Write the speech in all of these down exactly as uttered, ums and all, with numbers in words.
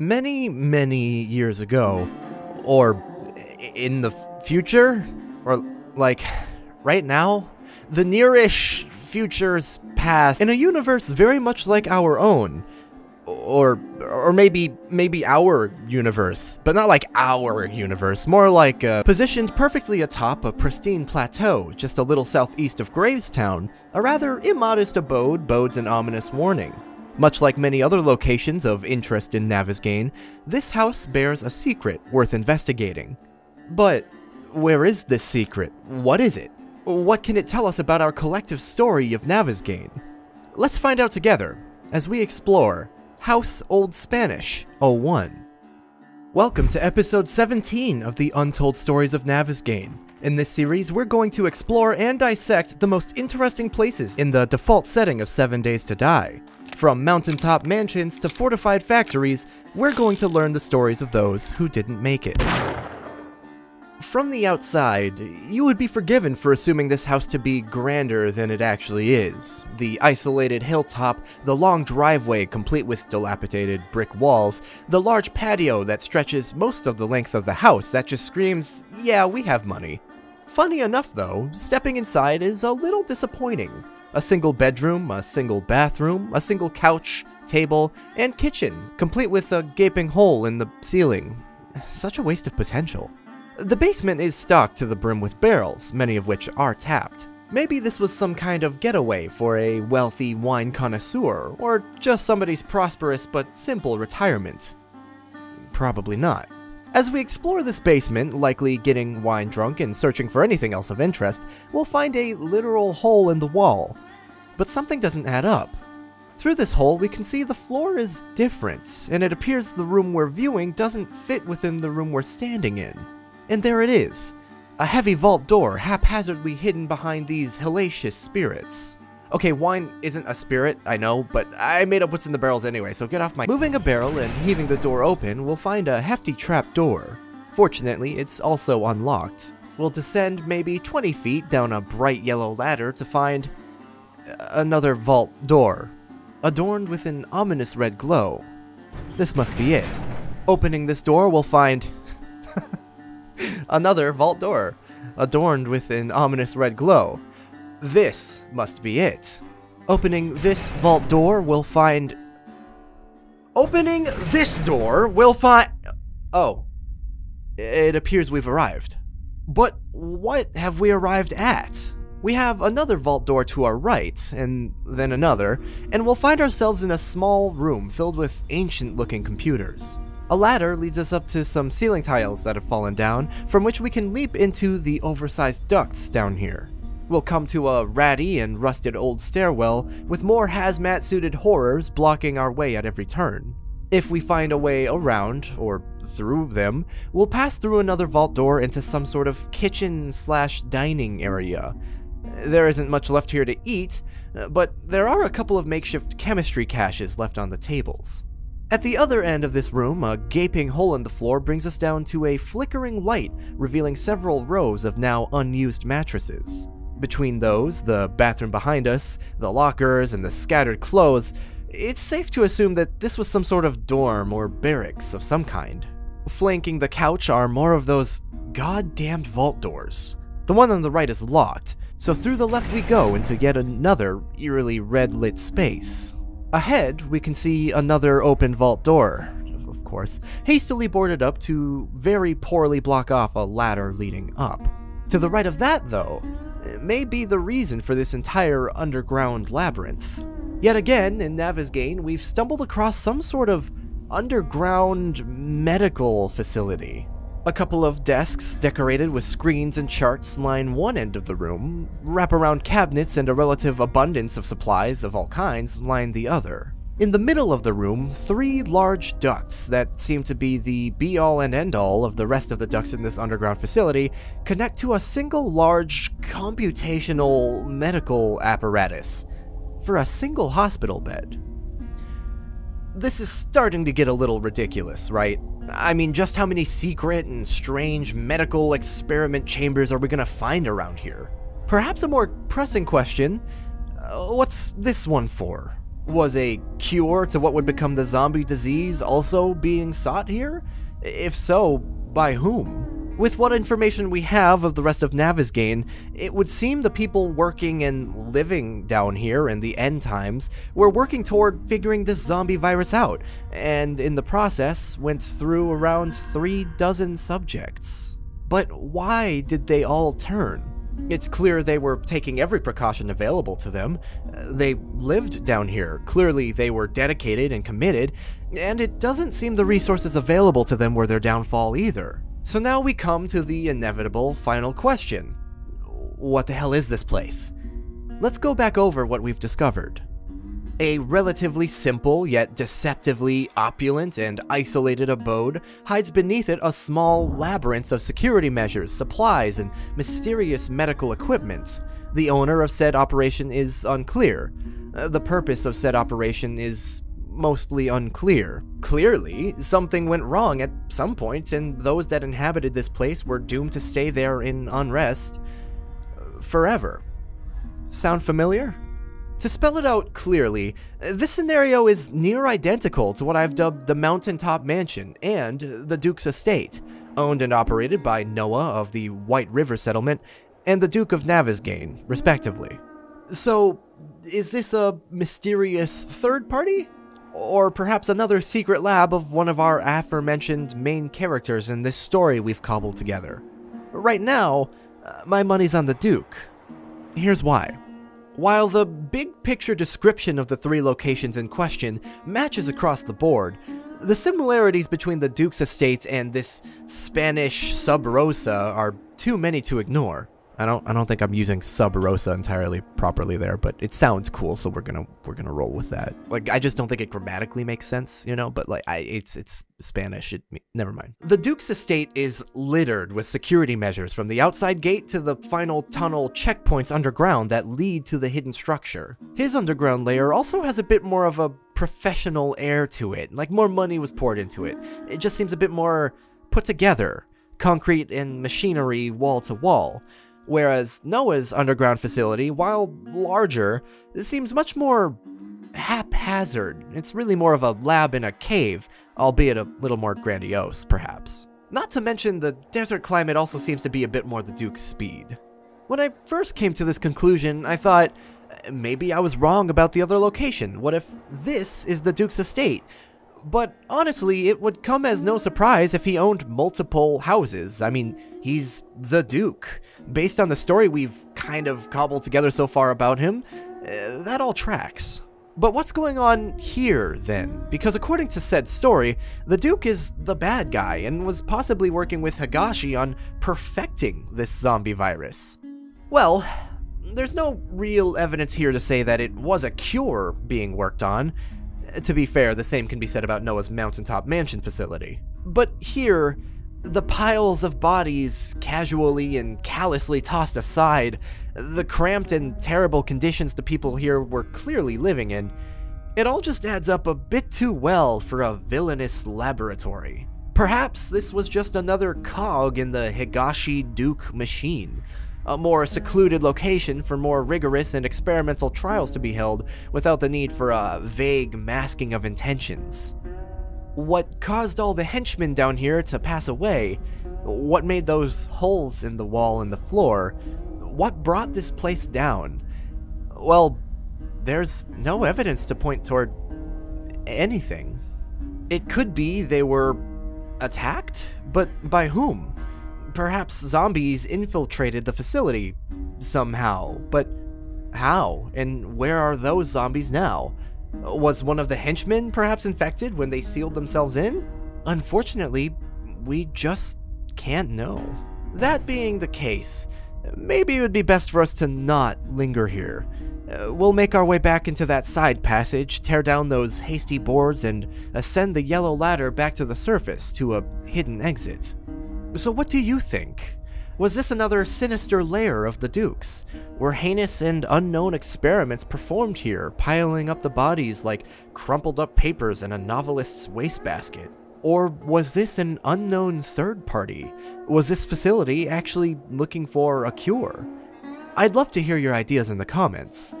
Many, many years ago, or in the future, or like right now, the nearish future's past, in a universe very much like our own, or or maybe maybe our universe, but not like our universe, more like uh, positioned perfectly atop a pristine plateau just a little southeast of Gravestown, a rather immodest abode bodes an ominous warning. Much like many other locations of interest in Navezgane, this house bears a secret worth investigating. But where is this secret? What is it? What can it tell us about our collective story of Navezgane? Let's find out together as we explore House Old Spanish oh one. Welcome to episode seventeen of the Untold Stories of Navezgane. In this series, we're going to explore and dissect the most interesting places in the default setting of Seven Days to Die. From mountaintop mansions to fortified factories, we're going to learn the stories of those who didn't make it. From the outside, you would be forgiven for assuming this house to be grander than it actually is. The isolated hilltop, the long driveway complete with dilapidated brick walls, the large patio that stretches most of the length of the house that just screams, "Yeah, we have money." Funny enough though, stepping inside is a little disappointing. A single bedroom, a single bathroom, a single couch, table, and kitchen, complete with a gaping hole in the ceiling. Such a waste of potential. The basement is stocked to the brim with barrels, many of which are tapped. Maybe this was some kind of getaway for a wealthy wine connoisseur, or just somebody's prosperous but simple retirement. Probably not. As we explore this basement, likely getting wine drunk and searching for anything else of interest, we'll find a literal hole in the wall. But something doesn't add up. Through this hole, we can see the floor is different, and it appears the room we're viewing doesn't fit within the room we're standing in. And there it is, a heavy vault door haphazardly hidden behind these hellacious spirits. Okay, wine isn't a spirit, I know, but I made up what's in the barrels anyway, so get off my— Moving a barrel and heaving the door open, we'll find a hefty trapdoor. Fortunately, it's also unlocked. We'll descend maybe twenty feet down a bright yellow ladder to find another vault door, adorned with an ominous red glow. This must be it. Opening this door, we'll find another vault door, adorned with an ominous red glow. This must be it. Opening this vault door, we'll find... Opening this door, we'll find... Oh. It appears we've arrived. But what have we arrived at? We have another vault door to our right, and then another, and we'll find ourselves in a small room filled with ancient-looking computers. A ladder leads us up to some ceiling tiles that have fallen down, from which we can leap into the oversized ducts down here. We'll come to a ratty and rusted old stairwell, with more hazmat-suited horrors blocking our way at every turn. If we find a way around, or through them, we'll pass through another vault door into some sort of kitchen-slash-dining area. There isn't much left here to eat, but there are a couple of makeshift chemistry caches left on the tables. At the other end of this room, a gaping hole in the floor brings us down to a flickering light, revealing several rows of now unused mattresses. Between those, the bathroom behind us, the lockers, and the scattered clothes, it's safe to assume that this was some sort of dorm or barracks of some kind. Flanking the couch are more of those goddamned vault doors. The one on the right is locked, so through the left we go into yet another eerily red-lit space. Ahead, we can see another open vault door, of course, hastily boarded up to very poorly block off a ladder leading up. To the right of that, though, may be the reason for this entire underground labyrinth. Yet again, in Navezgane, we've stumbled across some sort of underground medical facility. A couple of desks decorated with screens and charts line one end of the room, wraparound cabinets and a relative abundance of supplies of all kinds line the other. In the middle of the room, three large ducts that seem to be the be-all and end-all of the rest of the ducts in this underground facility connect to a single large computational medical apparatus for a single hospital bed. This is starting to get a little ridiculous, right? I mean, just how many secret and strange medical experiment chambers are we gonna find around here? Perhaps a more pressing question, uh, what's this one for? Was a cure to what would become the zombie disease also being sought here? If so, by whom? With what information we have of the rest of Navezgane, it would seem the people working and living down here in the end times were working toward figuring this zombie virus out, and in the process went through around three dozen subjects. But why did they all turn? It's clear they were taking every precaution available to them. They lived down here. Clearly they were dedicated and committed, and it doesn't seem the resources available to them were their downfall either. So now we come to the inevitable final question. What the hell is this place? Let's go back over what we've discovered. A relatively simple, yet deceptively opulent and isolated abode hides beneath it a small labyrinth of security measures, supplies, and mysterious medical equipment. The owner of said operation is unclear. The purpose of said operation is mostly unclear. Clearly, something went wrong at some point, and those that inhabited this place were doomed to stay there in unrest forever. Sound familiar? To spell it out clearly, this scenario is near identical to what I've dubbed the Mountaintop Mansion and the Duke's Estate, owned and operated by Noah of the White River Settlement and the Duke of Navezgane, respectively. So, is this a mysterious third party? Or perhaps another secret lab of one of our aforementioned main characters in this story we've cobbled together? Right now, my money's on the Duke. Here's why. While the big-picture description of the three locations in question matches across the board, the similarities between the Duke's Estate and this Spanish Sub Rosa are too many to ignore. I don't, I don't think I'm using Sub Rosa entirely properly there, but it sounds cool, so we're gonna, we're gonna roll with that. Like, I just don't think it grammatically makes sense, you know. But like, I, it's, it's Spanish. It, never mind. The Duke's Estate is littered with security measures, from the outside gate to the final tunnel checkpoints underground that lead to the hidden structure. His underground lair also has a bit more of a professional air to it. Like, more money was poured into it. It just seems a bit more put together, concrete and machinery wall to wall. Whereas Noah's underground facility, while larger, seems much more haphazard. It's really more of a lab in a cave, albeit a little more grandiose, perhaps. Not to mention, the desert climate also seems to be a bit more the Duke's speed. When I first came to this conclusion, I thought, maybe I was wrong about the other location. What if this is the Duke's Estate? But honestly, it would come as no surprise if he owned multiple houses. I mean, he's the Duke. Based on the story we've kind of cobbled together so far about him, uh, that all tracks. But what's going on here, then? Because according to said story, the Duke is the bad guy and was possibly working with Higashi on perfecting this zombie virus. Well, there's no real evidence here to say that it was a cure being worked on. To be fair, the same can be said about Noah's Mountaintop Mansion facility. But here, the piles of bodies casually and callously tossed aside, the cramped and terrible conditions the people here were clearly living in, it all just adds up a bit too well for a villainous laboratory. Perhaps this was just another cog in the Higashi Duke machine. A more secluded location for more rigorous and experimental trials to be held without the need for a vague masking of intentions. What caused all the henchmen down here to pass away? What made those holes in the wall and the floor? What brought this place down? Well, there's no evidence to point toward anything. It could be they were attacked, but by whom? Perhaps zombies infiltrated the facility somehow, but how and where are those zombies now? Was one of the henchmen perhaps infected when they sealed themselves in? Unfortunately, we just can't know. That being the case, Maybe it would be best for us to not linger here. Uh, we'll make our way back into that side passage, tear down those hasty boards, and ascend the yellow ladder back to the surface to a hidden exit. So what do you think? Was this another sinister lair of the Duke's? Were heinous and unknown experiments performed here, piling up the bodies like crumpled up papers in a novelist's wastebasket? Or was this an unknown third party? Was this facility actually looking for a cure? I'd love to hear your ideas in the comments.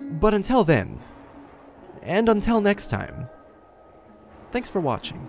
But until then, and until next time, thanks for watching.